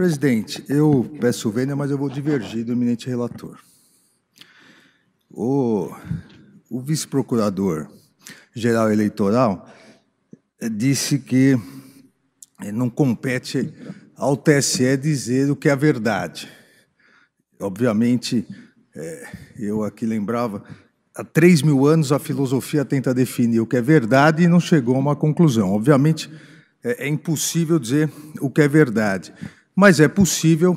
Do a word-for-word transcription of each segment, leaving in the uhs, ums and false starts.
presidente, eu peço vênia, mas eu vou divergir do eminente relator. O, o vice-procurador-geral eleitoral disse que não compete ao T S E dizer o que é a verdade. Obviamente, é, eu aqui lembrava, há três mil anos a filosofia tenta definir o que é verdade e não chegou a uma conclusão. Obviamente, é, é impossível dizer o que é verdade, mas é possível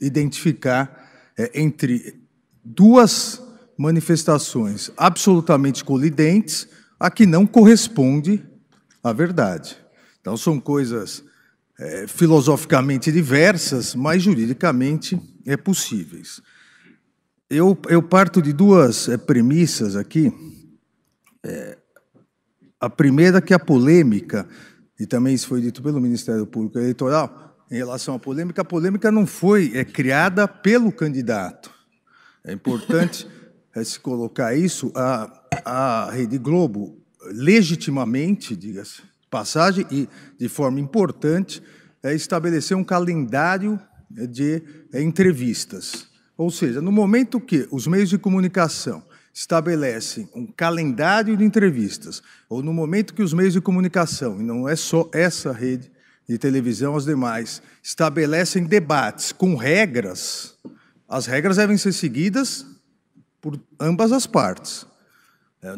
identificar é, entre duas manifestações absolutamente colidentes a que não corresponde à verdade. Então, são coisas é, filosoficamente diversas, mas juridicamente é possíveis. Eu, eu parto de duas é, premissas aqui. É, a primeira que a polêmica, e também isso foi dito pelo Ministério Público Eleitoral, em relação à polêmica, a polêmica não foi é, criada pelo candidato. É importante é, se colocar isso. A, a Rede Globo, legitimamente, diga-se, passagem e de forma importante, é estabelecer um calendário de é, entrevistas. Ou seja, no momento que os meios de comunicação estabelecem um calendário de entrevistas, ou no momento que os meios de comunicação, e não é só essa rede de televisão, as demais, estabelecem debates com regras, as regras devem ser seguidas por ambas as partes.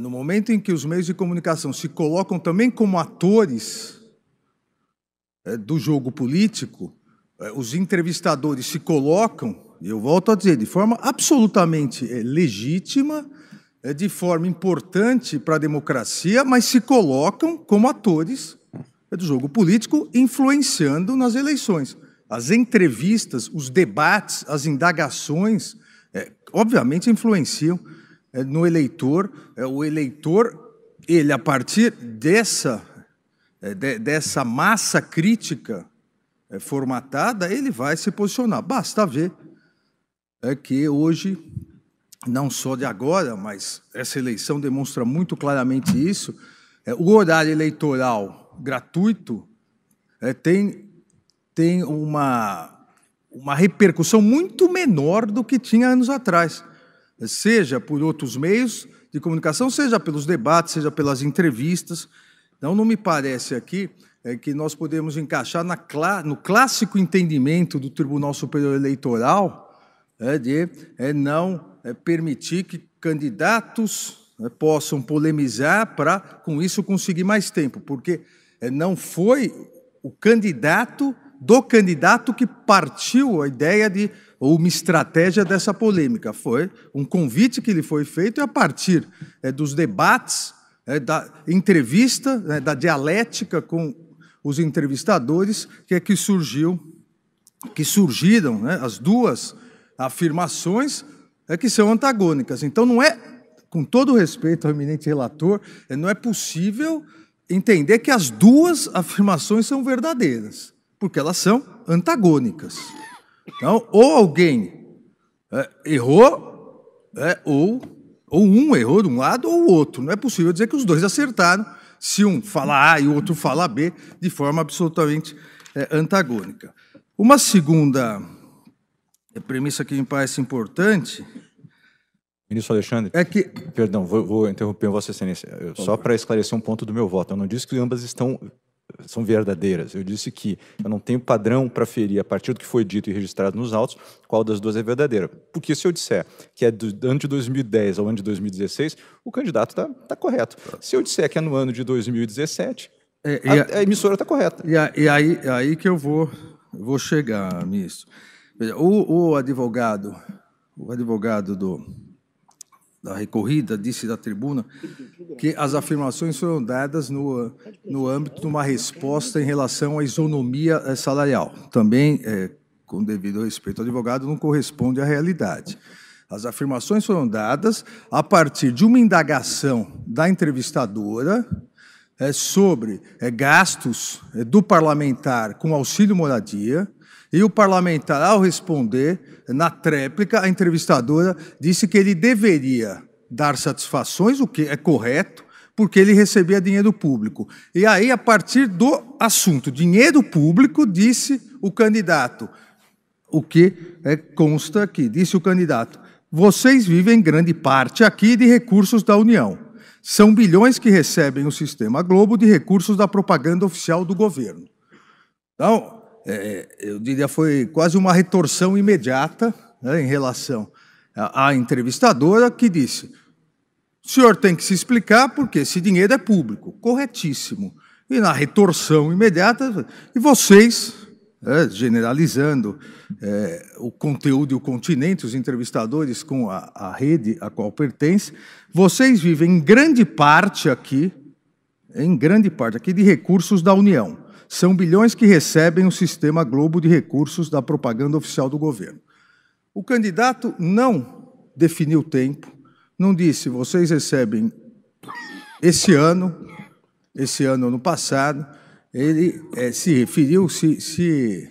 No momento em que os meios de comunicação se colocam também como atores do jogo político, os entrevistadores se colocam, e eu volto a dizer, de forma absolutamente legítima, de forma importante para a democracia, mas se colocam como atores do jogo político, influenciando nas eleições. As entrevistas, os debates, as indagações, é, obviamente influenciam é, no eleitor. É, o eleitor, ele, a partir dessa, é, de, dessa massa crítica é, formatada, ele vai se posicionar. Basta ver é que hoje, não só de agora, mas essa eleição demonstra muito claramente isso, é, o horário eleitoral gratuito é, tem, tem uma, uma repercussão muito menor do que tinha anos atrás, é, seja por outros meios de comunicação, seja pelos debates, seja pelas entrevistas. Então, não me parece aqui é, que nós podemos encaixar na, no clássico entendimento do Tribunal Superior Eleitoral, É de é não é permitir que candidatos é, possam polemizar para, com isso, conseguir mais tempo, porque é, não foi o candidato do candidato que partiu a ideia de, ou uma estratégia dessa polêmica. Foi um convite que lhe foi feito e, a partir é, dos debates, é, da entrevista, é, da dialética com os entrevistadores, que é que, surgiu, que surgiram né, as duas afirmações é que são antagônicas. Então, não é, com todo respeito ao eminente relator, não é possível entender que as duas afirmações são verdadeiras, porque elas são antagônicas. Então, ou alguém é, errou, é, ou, ou um errou de um lado ou o outro. Não é possível dizer que os dois acertaram, se um fala A e o outro fala B, de forma absolutamente é, antagônica. Uma segunda... A premissa que me parece importante... Ministro Alexandre, é que... perdão, vou, vou interromper Vossa Excelência, eu, só para esclarecer um ponto do meu voto. Eu não disse que ambas estão, são verdadeiras, eu disse que eu não tenho padrão para ferir, a partir do que foi dito e registrado nos autos, qual das duas é verdadeira. Porque se eu disser que é do ano de dois mil e dez ao ano de dois mil e dezesseis, o candidato está tá correto. Se eu disser que é no ano de dois mil e dezessete, é, a, a, a emissora está correta. E, a, e aí, aí que eu vou, vou chegar, ministro. O, o advogado, o advogado do, da recorrida disse da tribuna que as afirmações foram dadas no, no âmbito de uma resposta em relação à isonomia salarial. Também, é, com devido respeito ao advogado, não corresponde à realidade. As afirmações foram dadas a partir de uma indagação da entrevistadora é, sobre é, gastos é, do parlamentar com auxílio moradia. E o parlamentar, ao responder, na tréplica, a entrevistadora disse que ele deveria dar satisfações, o que é correto, porque ele recebia dinheiro público. E aí, a partir do assunto dinheiro público, disse o candidato, o que é, consta aqui. Disse o candidato: vocês vivem grande parte aqui de recursos da União. São bilhões que recebem o Sistema Globo de recursos da propaganda oficial do governo. Então, é, eu diria foi quase uma retorção imediata, né, em relação à entrevistadora, que disse: o senhor tem que se explicar porque esse dinheiro é público. Corretíssimo. E na retorção imediata, e vocês, é, generalizando é, o conteúdo e o continente, os entrevistadores com a, a rede a qual pertence, vocês vivem em grande parte aqui, em grande parte aqui, de recursos da União. São bilhões que recebem o Sistema Globo de recursos da propaganda oficial do governo. O candidato não definiu o tempo, não disse vocês recebem esse ano, esse ano, ano passado. Ele é, se referiu, se, se,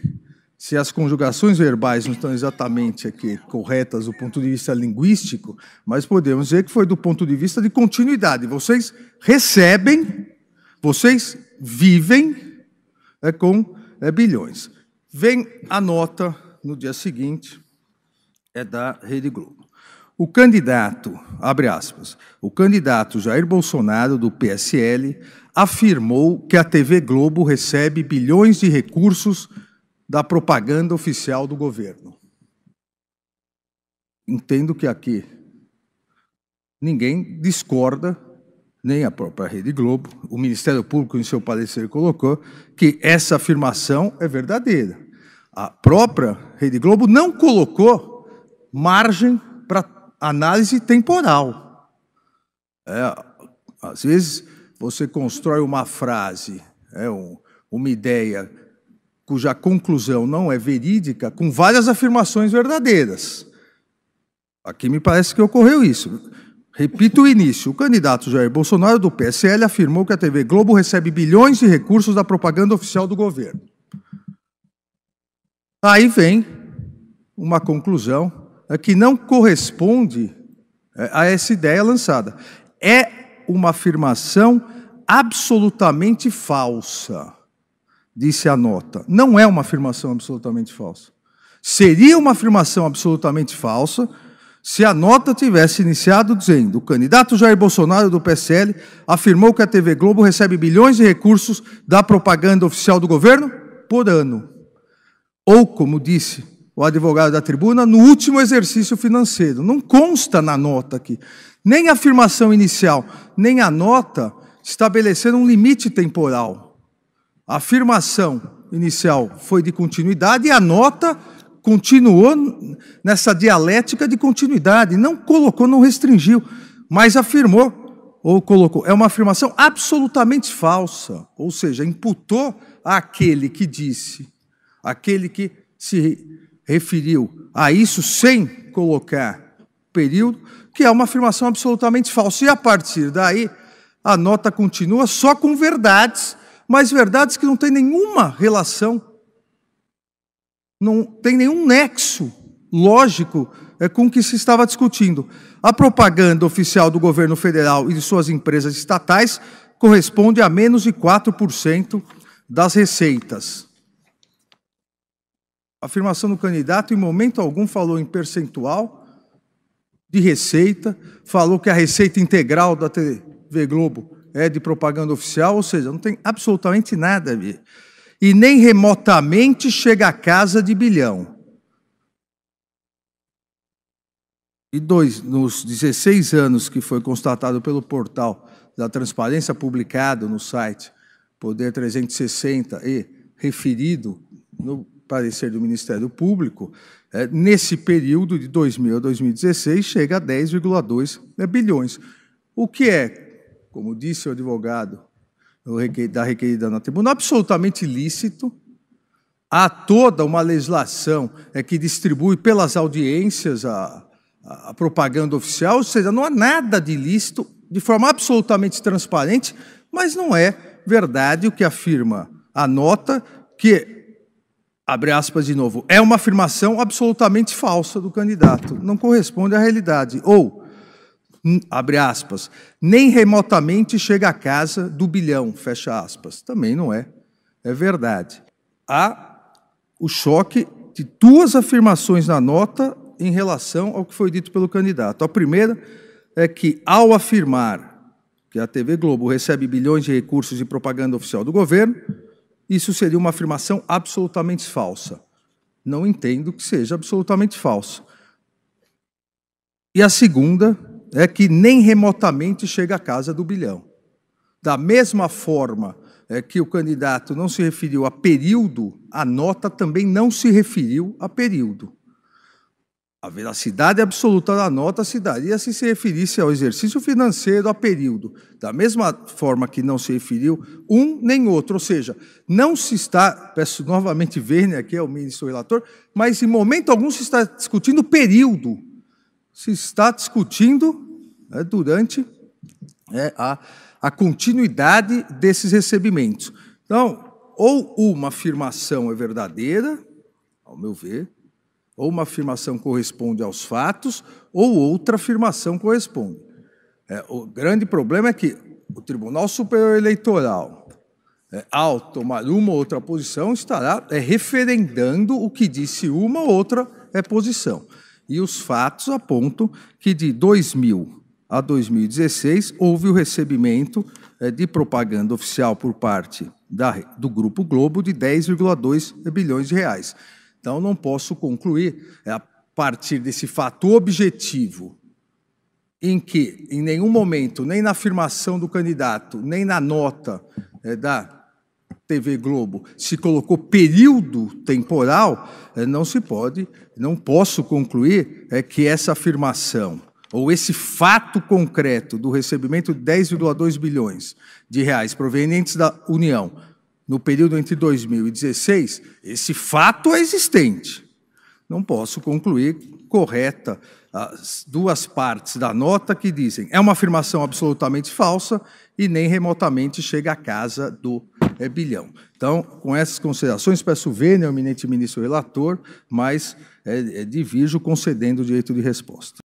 se as conjugações verbais não estão exatamente aqui corretas do ponto de vista linguístico, mas podemos dizer que foi do ponto de vista de continuidade. Vocês recebem, vocês vivem é, com é, bilhões. Vem a nota no dia seguinte, é da Rede Globo. O candidato, abre aspas, o candidato Jair Bolsonaro, do P S L, afirmou que a T V Globo recebe bilhões de recursos da propaganda oficial do governo. Entendo que aqui ninguém discorda, nem a própria Rede Globo, o Ministério Público, em seu parecer, colocou que essa afirmação é verdadeira. A própria Rede Globo não colocou margem para análise temporal. É, às vezes você constrói uma frase, é, um, uma ideia cuja conclusão não é verídica, com várias afirmações verdadeiras. Aqui me parece que ocorreu isso. Repito o início. O candidato Jair Bolsonaro, do P S L, afirmou que a T V Globo recebe bilhões de recursos da propaganda oficial do governo. Aí vem uma conclusão que não corresponde a essa ideia lançada. É uma afirmação absolutamente falsa, disse a nota. Não é uma afirmação absolutamente falsa. Seria uma afirmação absolutamente falsa se a nota tivesse iniciado dizendo: o candidato Jair Bolsonaro, do P S L, afirmou que a T V Globo recebe bilhões de recursos da propaganda oficial do governo por ano. Ou, como disse o advogado da tribuna, no último exercício financeiro. Não consta na nota aqui. Nem a afirmação inicial, nem a nota estabeleceram um limite temporal. A afirmação inicial foi de continuidade e a nota continuou nessa dialética de continuidade. Não colocou, não restringiu, mas afirmou ou colocou. É uma afirmação absolutamente falsa, ou seja, imputou àquele que disse, aquele que se referiu a isso sem colocar período, que é uma afirmação absolutamente falsa. E, a partir daí, a nota continua só com verdades, mas verdades que não têm nenhuma relação, não tem nenhum nexo lógico com o que se estava discutindo. A propaganda oficial do governo federal e de suas empresas estatais corresponde a menos de quatro por cento das receitas. A afirmação do candidato, em momento algum, falou em percentual de receita, falou que a receita integral da T V Globo é de propaganda oficial, ou seja, não tem absolutamente nada a ver. E nem remotamente chega a casa de bilhão. E dois, nos dezesseis anos que foi constatado pelo portal da transparência publicado no site Poder trezentos e sessenta e referido no parecer do Ministério Público, é, nesse período de dois mil a dois mil e dezesseis, chega a dez vírgula dois é, bilhões. O que é, como disse o advogado da requerida na tribuna, absolutamente lícito. Há toda uma legislação é, que distribui pelas audiências a, a propaganda oficial, ou seja, não há nada de lícito, de forma absolutamente transparente, mas não é verdade o que afirma a nota, que, abre aspas de novo, é uma afirmação absolutamente falsa do candidato, não corresponde à realidade. Ou, abre aspas, nem remotamente chega à casa do bilhão, fecha aspas. Também não é, é verdade. Há o choque de duas afirmações na nota em relação ao que foi dito pelo candidato. A primeira é que, ao afirmar que a T V Globo recebe bilhões de recursos de propaganda oficial do governo, isso seria uma afirmação absolutamente falsa. Não entendo que seja absolutamente falsa. E a segunda é que nem remotamente chega à casa do bilhão. Da mesma forma é que o candidato não se referiu a período, a nota também não se referiu a período. A veracidade absoluta da nota se daria se se referisse ao exercício financeiro a período. Da mesma forma que não se referiu um nem outro. Ou seja, não se está, peço novamente Verne, aqui é o ministro relator, mas em momento algum se está discutindo período. Se está discutindo é, durante é, a, a continuidade desses recebimentos. Então, ou uma afirmação é verdadeira, ao meu ver, ou uma afirmação corresponde aos fatos, ou outra afirmação corresponde. É, o grande problema é que o Tribunal Superior Eleitoral, é, ao tomar uma ou outra posição, estará é, referendando o que disse uma ou outra é, posição. E os fatos apontam que de dois mil a dois mil e dezesseis houve o recebimento é, de propaganda oficial por parte da, do Grupo Globo de dez vírgula dois bilhões de reais. Então, não posso concluir, a partir desse fato objetivo, em que, em nenhum momento, nem na afirmação do candidato, nem na nota é, da T V Globo, se colocou período temporal, é, não se pode, não posso concluir é, que essa afirmação, ou esse fato concreto do recebimento de dez vírgula dois bilhões de reais provenientes da União, no período entre dois mil e dezesseis, esse fato é existente. Não posso concluir correta as duas partes da nota que dizem é uma afirmação absolutamente falsa e nem remotamente chega à casa do é, bilhão. Então, com essas considerações, peço vênia ao eminente ministro relator, mas é, é, divirjo concedendo o direito de resposta.